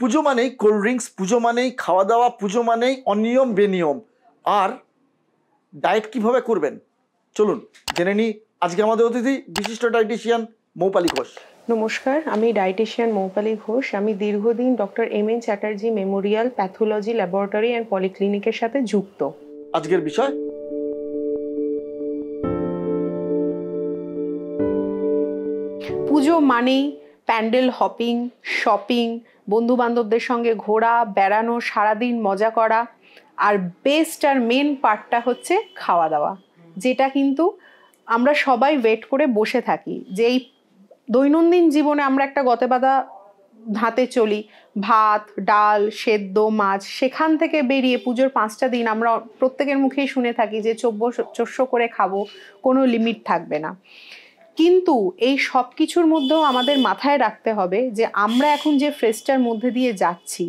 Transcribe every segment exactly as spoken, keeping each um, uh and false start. পুজো মানেই cold drinks, পুজো মানেই খাওয়া দাওয়া, পুজো মানেই অনিয়ম বেনিয়ম। আর ডায়েট কীভাবে করবেন চলুন জেনে নিই। আজকে আমাদের অতিথি বিশিষ্ট ডায়েটিশিয়ান মৌপালি ঘোষ। নমস্কার, আমি ডায়েটিশিয়ান মৌপালি ঘোষ। আমি দীর্ঘদিন doctor M N Chatterjee memorial pathology laboratory and পলিক্লিনিকের সাথে যুক্ত। আজকের বিষয় পুজো মানেই প্যান্ডেল হপিং, শপিং, বন্ধুবান্ধবদের সঙ্গে ঘোরা, বেড়ানো, সারাদিন মজা করা। আর বেস্ট আর মেন পার্টটা হচ্ছে খাওয়া দাওয়া, যেটা কিন্তু আমরা সবাই ওয়েট করে বসে থাকি। যেই দৈনন্দিন জীবনে আমরা একটা গতেবাদা ধাঁতে চলি, ভাত, ডাল, সেদ্ধ, মাছ, সেখান থেকে বেরিয়ে পুজোর পাঁচটা দিন আমরা প্রত্যেকের মুখেই শুনে থাকি যে চব্য চস্য করে খাবো, কোনো লিমিট থাকবে না। কিন্তু এই সব কিছুর মধ্যেও আমাদের মাথায় রাখতে হবে যে আমরা এখন যে ফেজটার মধ্যে দিয়ে যাচ্ছি,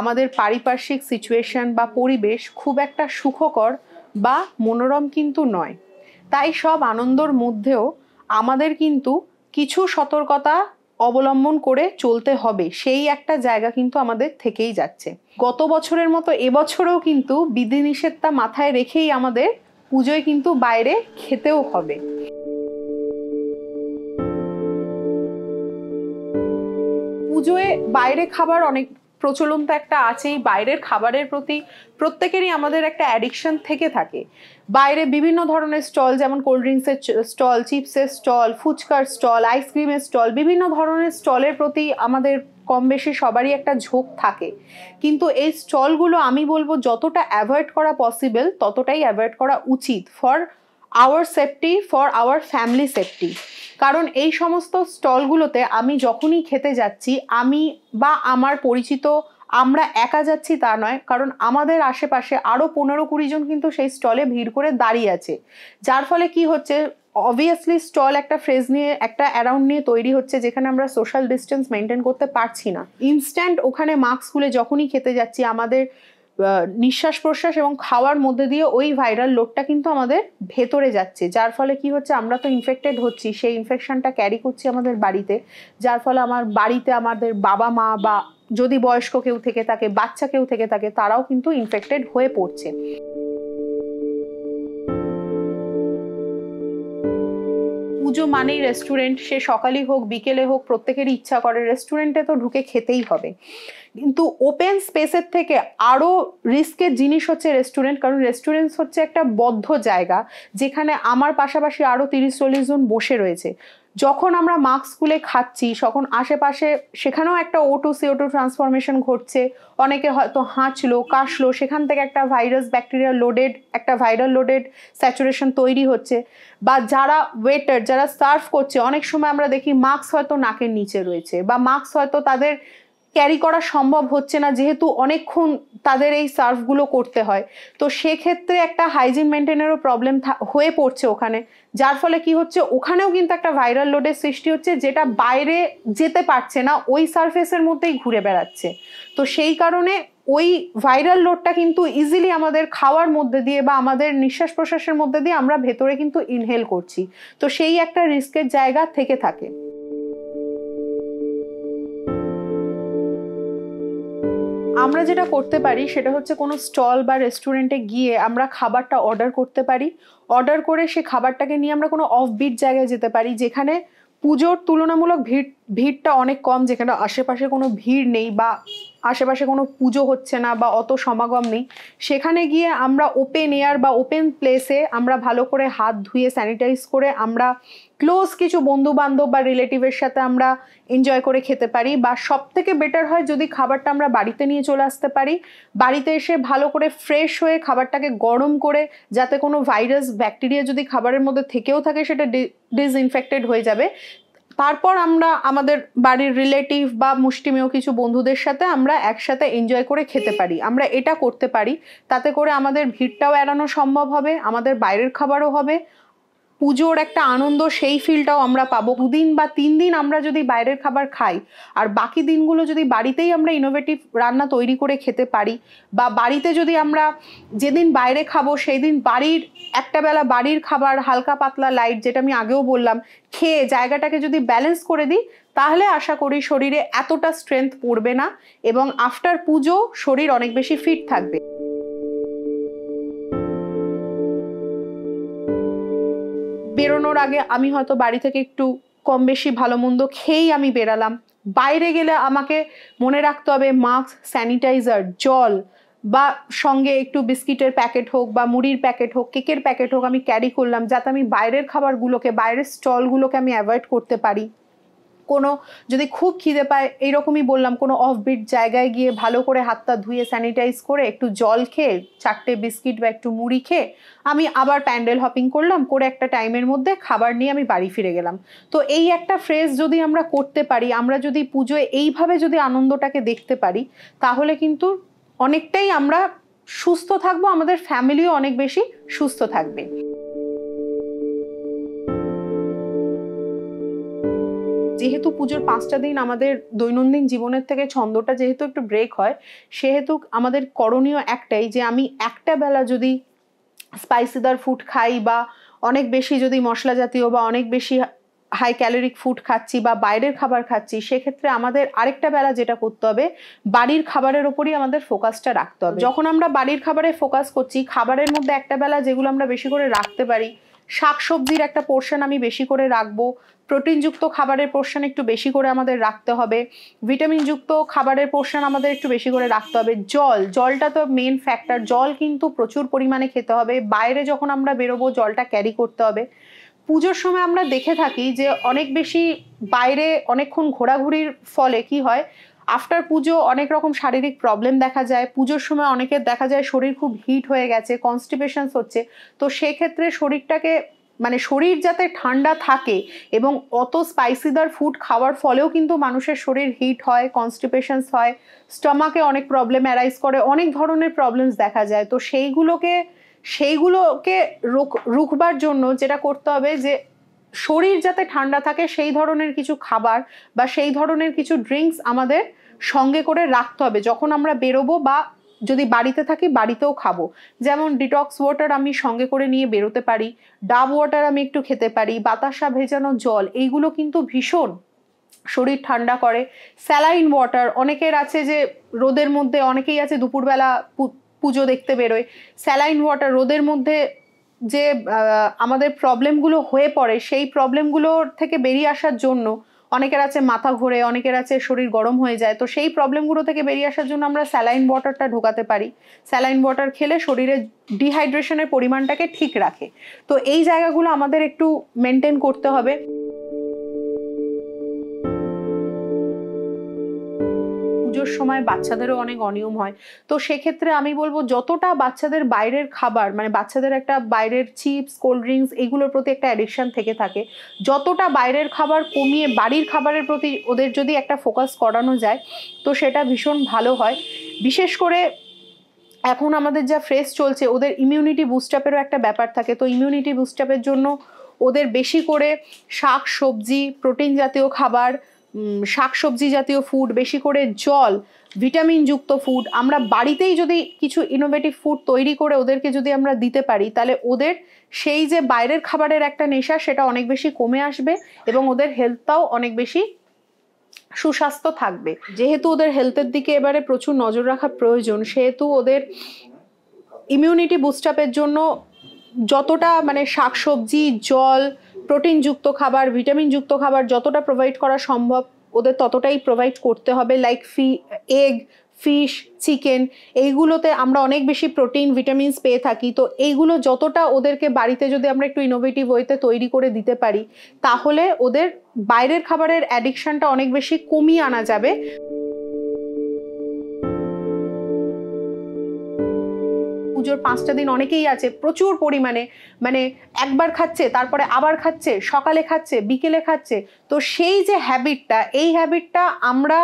আমাদের পারিপার্শ্বিক সিচুয়েশন বা পরিবেশ খুব একটা সুখকর বা মনোরম কিন্তু নয়। তাই সব আনন্দর মধ্যেও আমাদের কিন্তু কিছু সতর্কতা অবলম্বন করে চলতে হবে, সেই একটা জায়গা কিন্তু আমাদের থেকেই যাচ্ছে। গত বছরের মতো এবছরেও কিন্তু বিধিনিষেধটা মাথায় রেখেই আমাদের পুজোয় কিন্তু বাইরে খেতেও হবে। পুজোয় বাইরে খাবার অনেক প্রচলন তো একটা আছেই, বাইরের খাবারের প্রতি প্রত্যেকেরই আমাদের একটা অ্যাডিকশন থেকে থাকে। বাইরে বিভিন্ন ধরনের স্টল, যেমন কোল্ড ড্রিঙ্কসের স্টল, চিপসের স্টল, ফুচকার স্টল, আইসক্রিমের স্টল, বিভিন্ন ধরনের স্টলের প্রতি আমাদের কম বেশি সবারই একটা ঝোঁক থাকে। কিন্তু এই স্টলগুলো আমি বলবো যতটা অ্যাভয়েড করা পসিবল ততটাই অ্যাভয়েড করা উচিত, for our safety, for our family safety. কারণ এই সমস্ত স্টলগুলোতে আমি যখনই খেতে যাচ্ছি, আমি বা আমার পরিচিত, আমরা একা যাচ্ছি তা নয়, কারণ আমাদের আশেপাশে আরও পনেরো কুড়ি জন কিন্তু সেই স্টলে ভিড় করে দাঁড়িয়ে আছে। যার ফলে কি হচ্ছে, অবভিয়াসলি স্টল একটা ফ্রেজ নিয়ে, একটা অ্যারাউন্ড নিয়ে তৈরি হচ্ছে, যেখানে আমরা সোশ্যাল ডিস্টেন্স মেনটেন করতে পারছি না। ইনস্ট্যান্ট ওখানে মাস্ক খুলে যখনই খেতে যাচ্ছি, আমাদের নিঃশ্বাস প্রশ্বাস এবং খাওয়ার মধ্যে দিয়ে ওই ভাইরাল লোডটা কিন্তু আমাদের ভেতরে যাচ্ছে। যার ফলে কি হচ্ছে, আমরা তো ইনফেক্টেড হচ্ছি, সেই ইনফেকশনটা ক্যারি করছি আমাদের বাড়িতে। যার ফলে আমার বাড়িতে আমাদের বাবা মা বা যদি বয়স্ক কেউ থেকে থাকে, বাচ্চা কেউ থেকে থাকে, তারাও কিন্তু ইনফেক্টেড হয়ে পড়ছে। পুজো মানেই রেস্টুরেন্ট, সে সকালই হোক বিকেলে হোক প্রত্যেকেরই ইচ্ছা করে রেস্টুরেন্টে তো ঢুকে খেতেই হবে। কিন্তু ওপেন স্পেসের থেকে আরও রিস্কের জিনিস হচ্ছে রেস্টুরেন্ট, কারণ রেস্টুরেন্টস হচ্ছে একটা বদ্ধ জায়গা, যেখানে আমার পাশাপাশি আরও তিরিশ চল্লিশ জন বসে রয়েছে। যখন আমরা মাস্ক খুলে খাচ্ছি, তখন আশেপাশে সেখানেও একটা ওটু সিওটু ট্রান্সফরমেশন ঘটছে। অনেকে হয়তো হাঁচলো, কাশলো, সেখান থেকে একটা ভাইরাস ব্যাকটেরিয়া লোডেড, একটা ভাইরাল লোডেড স্যাচুরেশন তৈরি হচ্ছে। বা যারা ওয়েটার, যারা সার্ভ করছে, অনেক সময় আমরা দেখি মাস্ক হয়তো নাকের নিচে রয়েছে, বা মাস্ক হয়তো তাদের ক্যারি করা সম্ভব হচ্ছে না, যেহেতু অনেকক্ষণ তাদের এই সার্ভগুলো করতে হয়। তো সেক্ষেত্রে একটা হাইজিন মেনটেনেরও প্রবলেম হয়ে পড়ছে ওখানে। যার ফলে কি হচ্ছে, ওখানেও কিন্তু একটা ভাইরাল লোডের সৃষ্টি হচ্ছে, যেটা বাইরে যেতে পারছে না, ওই সারফেসের মধ্যেই ঘুরে বেড়াচ্ছে। তো সেই কারণে ওই ভাইরাল লোডটা কিন্তু ইজিলি আমাদের খাওয়ার মধ্যে দিয়ে বা আমাদের নিঃশ্বাস প্রশ্বাসের মধ্যে দিয়ে আমরা ভেতরে কিন্তু ইনহেল করছি। তো সেই একটা রিস্কের জায়গা থেকে থাকে। আমরা যেটা করতে পারি সেটা হচ্ছে কোনো স্টল বা রেস্টুরেন্টে গিয়ে আমরা খাবারটা অর্ডার করতে পারি। অর্ডার করে সে খাবারটাকে নিয়ে আমরা কোনো অফবিট জায়গায় যেতে পারি, যেখানে পুজোর তুলনামূলক ভিড় ভিড়টা অনেক কম, যেখানে আশেপাশে কোনো ভিড় নেই বা আশেপাশে কোনো পুজো হচ্ছে না বা অত সমাগম নেই। সেখানে গিয়ে আমরা ওপেন এয়ার বা ওপেন প্লেসে আমরা ভালো করে হাত ধুয়ে স্যানিটাইজ করে আমরা ক্লোজ কিছু বন্ধুবান্ধব বা রিলেটিভের সাথে আমরা এনজয় করে খেতে পারি। বা সব থেকে বেটার হয় যদি খাবারটা আমরা বাড়িতে নিয়ে চলে আসতে পারি। বাড়িতে এসে ভালো করে ফ্রেশ হয়ে খাবারটাকে গরম করে, যাতে কোনো ভাইরাস ব্যাকটেরিয়া যদি খাবারের মধ্যে থেকেও থাকে সেটা ডিসইনফেক্টেড হয়ে যাবে। তারপর আমরা আমাদের বাড়ির রিলেটিভ বা মুষ্টিমেয় কিছু বন্ধুদের সাথে আমরা একসাথে এনজয় করে খেতে পারি। আমরা এটা করতে পারি, তাতে করে আমাদের ভিড়টাও এড়ানো সম্ভব হবে, আমাদের বাইরের খাবারও হবে, পুজোর একটা আনন্দ সেই ফিলটাও আমরা পাবো। দুদিন বা তিন দিন আমরা যদি বাইরের খাবার খাই, আর বাকি দিনগুলো যদি বাড়িতেই আমরা ইনোভেটিভ রান্না তৈরি করে খেতে পারি, বা বাড়িতে যদি আমরা যেদিন বাইরে খাবো সেই দিন বাড়ির একটা বেলা বাড়ির খাবার, হালকা পাতলা লাইট, যেটা আমি আগেও বললাম, খেয়ে জায়গাটাকে যদি ব্যালেন্স করে দিই, তাহলে আশা করি শরীরে এতটা স্ট্রেংথ পড়বে না এবং আফটার পূজো শরীর অনেক বেশি ফিট থাকবে। বেরোনোর আগে আমি হয়তো বাড়ি থেকে একটু কম বেশি ভালো মন্দ খেয়েই আমি বেরালাম, বাইরে গেলে আমাকে মনে রাখতে হবে মাস্ক, স্যানিটাইজার, জল বা সঙ্গে একটু বিস্কিটের প্যাকেট হোক বা মুড়ির প্যাকেট হোক, কেকের প্যাকেট হোক আমি ক্যারি করলাম, যাতে আমি বাইরের খাবারগুলোকে, বাইরের স্টলগুলোকে আমি অ্যাভয়েড করতে পারি। কোনো যদি খুব খিদে পায় এইরকমই বললাম, কোনো অফবিট জায়গায় গিয়ে ভালো করে হাতটা ধুয়ে স্যানিটাইজ করে একটু জল খেয়ে চারটে বিস্কিট বা একটু মুড়ি খেয়ে আমি আবার প্যান্ডেল হপিং করলাম, করে একটা টাইমের মধ্যে খাবার নিয়ে আমি বাড়ি ফিরে গেলাম। তো এই একটা ফ্রেজ যদি আমরা করতে পারি, আমরা যদি পুজোয় এইভাবে যদি আনন্দটাকে দেখতে পারি, তাহলে কিন্তু অনেকটাই আমরা সুস্থ থাকবো, আমাদের ফ্যামিলিও অনেক বেশি সুস্থ থাকবে। যেহেতু পুজোর পাঁচটা দিন আমাদের দৈনন্দিন জীবনের থেকে ছন্দটা যেহেতু একটু ব্রেক হয়, সেহেতু আমাদের করণীয় একটাই যে আমি একটা বেলা যদি স্পাইসিদার ফুড খাই বা অনেক বেশি যদি মশলা জাতীয় বা অনেক বেশি হাই ক্যালোরিক ফুড খাচ্ছি বা বাইরের খাবার খাচ্ছি, সেক্ষেত্রে আমাদের আরেকটা বেলা যেটা করতে হবে, বাড়ির খাবারের ওপরই আমাদের ফোকাসটা রাখতে হবে। যখন আমরা বাড়ির খাবারে ফোকাস করছি, খাবারের মধ্যে একটা বেলা যেগুলো আমরা বেশি করে রাখতে পারি, শাকসবজির একটা পোর্শন আমি বেশি করে রাখবো, প্রোটিনযুক্ত খাবারের পোর্শন একটু বেশি করে আমাদের রাখতে হবে, ভিটামিনযুক্ত খাবারের পোর্শন আমাদের একটু বেশি করে রাখতে হবে। জল, জলটা তো মেন ফ্যাক্টর, জল কিন্তু প্রচুর পরিমাণে খেতে হবে, বাইরে যখন আমরা বেরোবো জলটা ক্যারি করতে হবে। পুজোর সময় আমরা দেখে থাকি যে অনেক বেশি বাইরে অনেকক্ষণ ঘোরাঘুরির ফলে কি হয়, আফটার পুজো অনেক রকম শারীরিক প্রবলেম দেখা যায়। পুজোর সময় অনেকের দেখা যায় শরীর খুব হিট হয়ে গেছে, কনস্টিপেশনস হচ্ছে। তো সেক্ষেত্রে শরীরটাকে মানে শরীর যাতে ঠান্ডা থাকে, এবং অত স্পাইসিদার ফুড খাওয়ার ফলেও কিন্তু মানুষের শরীর হিট হয়, কনস্টিপেশনস হয়, স্টমাকে অনেক প্রবলেম অ্যারাইজ করে, অনেক ধরনের প্রবলেমস দেখা যায়। তো সেইগুলোকে সেইগুলোকে রুখবার জন্য যেটা করতে হবে, যে শরীর যাতে ঠান্ডা থাকে সেই ধরনের কিছু খাবার বা সেই ধরনের কিছু ড্রিঙ্কস আমাদের সঙ্গে করে রাখতে হবে যখন আমরা বেরোবো, বা যদি বাড়িতে থাকি বাড়িতেও খাবো। যেমন ডিটক্স ওয়াটার আমি সঙ্গে করে নিয়ে বেরোতে পারি, ডাব ওয়াটার আমি একটু খেতে পারি, বাতাসা ভেজানো জল, এইগুলো কিন্তু ভীষণ শরীর ঠান্ডা করে। স্যালাইন ওয়াটার, অনেকের আছে যে রোদের মধ্যে, অনেকেই আছে দুপুরবেলা পুজো দেখতে বেরোয়, স্যালাইন ওয়াটার রোদের মধ্যে যে আমাদের প্রবলেমগুলো হয়ে পড়ে সেই প্রবলেমগুলোর থেকে বেরিয়ে আসার জন্য, অনেকের আছে মাথা ঘোরে, অনেকের আছে শরীর গরম হয়ে যায়, তো সেই প্রবলেমগুলো থেকে বেরিয়ে আসার জন্য আমরা স্যালাইন ওয়াটারটা ঢোকাতে পারি। স্যালাইন ওয়াটার খেলে শরীরে ডিহাইড্রেশনের পরিমাণটাকে ঠিক রাখে। তো এই জায়গাগুলো আমাদের একটু মেনটেন করতে হবে। পুজোর সময় বাচ্চাদেরও অনেক অনিয়ম হয়, তো সেক্ষেত্রে আমি বলবো যতটা বাচ্চাদের বাইরের খাবার, মানে বাচ্চাদের একটা বাইরের চিপস, কোল্ড ড্রিঙ্কস, এইগুলোর প্রতি একটা অ্যাডিকশান থেকে থাকে, যতটা বাইরের খাবার কমিয়ে বাড়ির খাবারের প্রতি ওদের যদি একটা ফোকাস করানো যায় তো সেটা ভীষণ ভালো হয়। বিশেষ করে এখন আমাদের যা ফ্রেশ চলছে, ওদের ইমিউনিটি বুস্টআপেরও একটা ব্যাপার থাকে, তো ইমিউনিটি বুস্টআপের জন্য ওদের বেশি করে শাক সবজি, প্রোটিন জাতীয় খাবার, শাকসবজি জাতীয় ফুড, বেশি করে জল, ভিটামিনযুক্ত ফুড, আমরা বাড়িতেই যদি কিছু ইনোভেটিভ ফুড তৈরি করে ওদেরকে যদি আমরা দিতে পারি, তাহলে ওদের সেই যে বাইরের খাবারের একটা নেশা সেটা অনেক বেশি কমে আসবে এবং ওদের হেলথটাও অনেক বেশি সুস্বাস্থ্য থাকবে। যেহেতু ওদের হেলথের দিকে এবারে প্রচুর নজর রাখা প্রয়োজন, সেহেতু ওদের ইমিউনিটি বুস্টআপের জন্য যতটা মানে শাকসবজি, জল, প্রোটিনযুক্ত খাবার, ভিটামিনযুক্ত খাবার যতটা প্রোভাইড করা সম্ভব ওদের ততটাই প্রোভাইড করতে হবে। লাইক ফি এগ, ফিশ, চিকেন, এইগুলোতে আমরা অনেক বেশি প্রোটিন, ভিটামিনস পেয়ে থাকি, তো এইগুলো যতটা ওদেরকে বাড়িতে যদি আমরা একটু ইনোভেটিভ ওয়েতে তৈরি করে দিতে পারি, তাহলে ওদের বাইরের খাবারের অ্যাডিকশানটা অনেক বেশি কমিয়ে আনা যাবে। পুজোর পাঁচটা দিন অনেকেই আছে প্রচুর পরিমাণে মানে একবার খাচ্ছে, তারপরে আবার খাচ্ছে, সকালে খাচ্ছে, বিকেলে খাচ্ছে, তো সেই যে হ্যাবিটটা, এই হ্যাবিটটা আমরা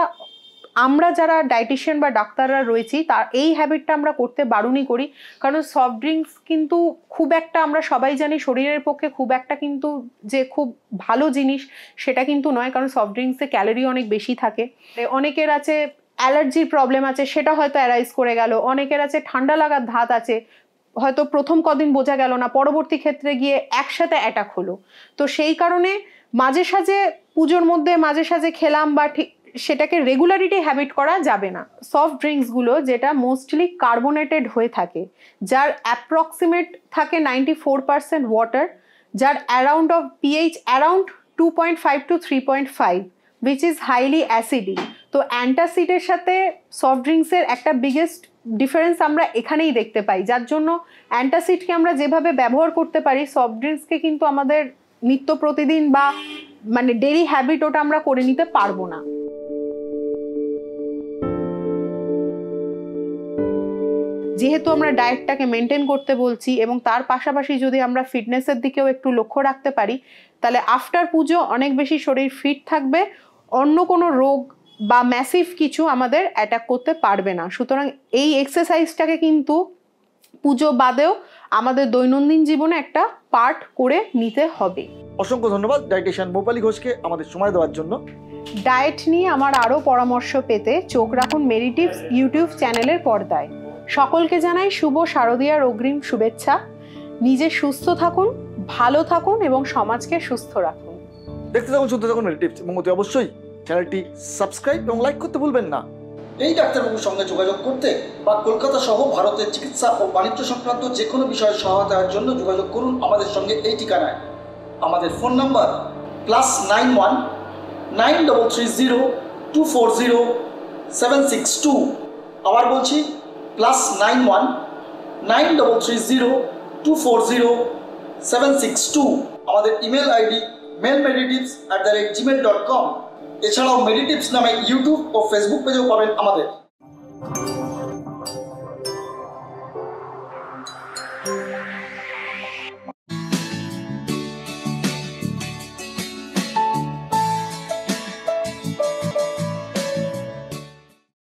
আমরা যারা ডায়েটিশিয়ান বা ডাক্তাররা রয়েছি তার এই হ্যাবিটটা আমরা করতে বারণই করি, কারণ সফট ড্রিঙ্কস কিন্তু খুব একটা, আমরা সবাই জানি শরীরের পক্ষে খুব একটা কিন্তু যে খুব ভালো জিনিস সেটা কিন্তু নয়, কারণ সফট ড্রিঙ্কসে ক্যালোরি অনেক বেশি থাকে। অনেকের আছে অ্যালার্জির প্রবলেম আছে, সেটা হয়তো অ্যারাইজ করে গেল, অনেকের আছে ঠান্ডা লাগার ধাত আছে, হয়তো প্রথম কদিন বোঝা গেল না, পরবর্তী ক্ষেত্রে গিয়ে একসাথে অ্যাটাক হলো। তো সেই কারণে माझे साझे पुजोर मध्य माझे साझे खेलाम बा সেটাকে রেগুলারিটি হ্যাবিট করা যাবে না। সফট ড্রিঙ্কস গুলো যেটা মোস্টলি কার্বোনেটেড হয়ে থাকে, যার অ্যাপ্রক্সিমেট থাকে নাইনটি ফোর পার্সেন্ট ওয়াটার, যার around of pH around two point five to three point five, which is highly acidic. তো অ্যান্টাসিডের সাথে সফট ড্রিঙ্কসের একটা বিগেস্ট ডিফারেন্স আমরা এখানেই দেখতে পাই, যার জন্য অ্যান্টাসিডকে আমরা যেভাবে ব্যবহার করতে পারি, সফট ড্রিঙ্কসকে কিন্তু আমাদের নিত্য প্রতিদিন বা মানে ডেইলি হ্যাবিট ওটা আমরা করে নিতে পারবো না। যেহেতু আমরা ডায়েটটাকে মেনটেন করতে বলছি এবং তার পাশাপাশি যদি আমরা ফিটনেসের দিকেও একটু লক্ষ্য রাখতে পারি, তাহলে আফটার পুজো অনেক বেশি শরীর ফিট থাকবে, অন্য কোনো রোগ বা ম্যাসিভ কিছু আমাদের অ্যাটাক করতে পারবে না। সুতরাং এই এক্সারসাইজটাকে কিন্তু পুজো বাদেও আমাদের দৈনন্দিন জীবনে একটা পার্ট করে নিতে হবে। অসংখ্য ধন্যবাদ ডায়েটিশিয়ান মোপালি ঘোষকে আমাদের সময় দেওয়ার জন্য। ডায়েট নিয়ে আমার আরও পরামর্শ পেতে চোখ রাখুন মেডি টিপস ইউটিউব চ্যানেলের পর্দায়। সকলকে জানাই শুভ শারদীয়ার অগ্রিম শুভেচ্ছা। নিজে সুস্থ থাকুন, ভালো থাকুন এবং সমাজকে সুস্থ রাখুন। দেখতে থাকুন, শুনতে থাকুন মেডি টিপস এবং অতি অবশ্যই চ্যানেলটি সাবস্ক্রাইব এবং লাইক করতে ভুলবেন না। এই ডাক্তারবাবুর সঙ্গে যোগাযোগ করতে বা কলকাতা সহ ভারতের চিকিৎসা ও বাণিজ্য সংক্রান্ত যে কোনো বিষয়ে সহায়তার জন্য যোগাযোগ করুন আমাদের সঙ্গে এই ঠিকানায়। আমাদের phone number plus nine one nine double three zero two four zero seven six two. আবার বলছি plus nine one nine double three zero two four zero seven six two. আমাদের email ID mail medi tips at the rate Gmail dot com. এছাড়াও medi tips নামে YouTube ও Facebook পেজেও পাবেন আমাদের।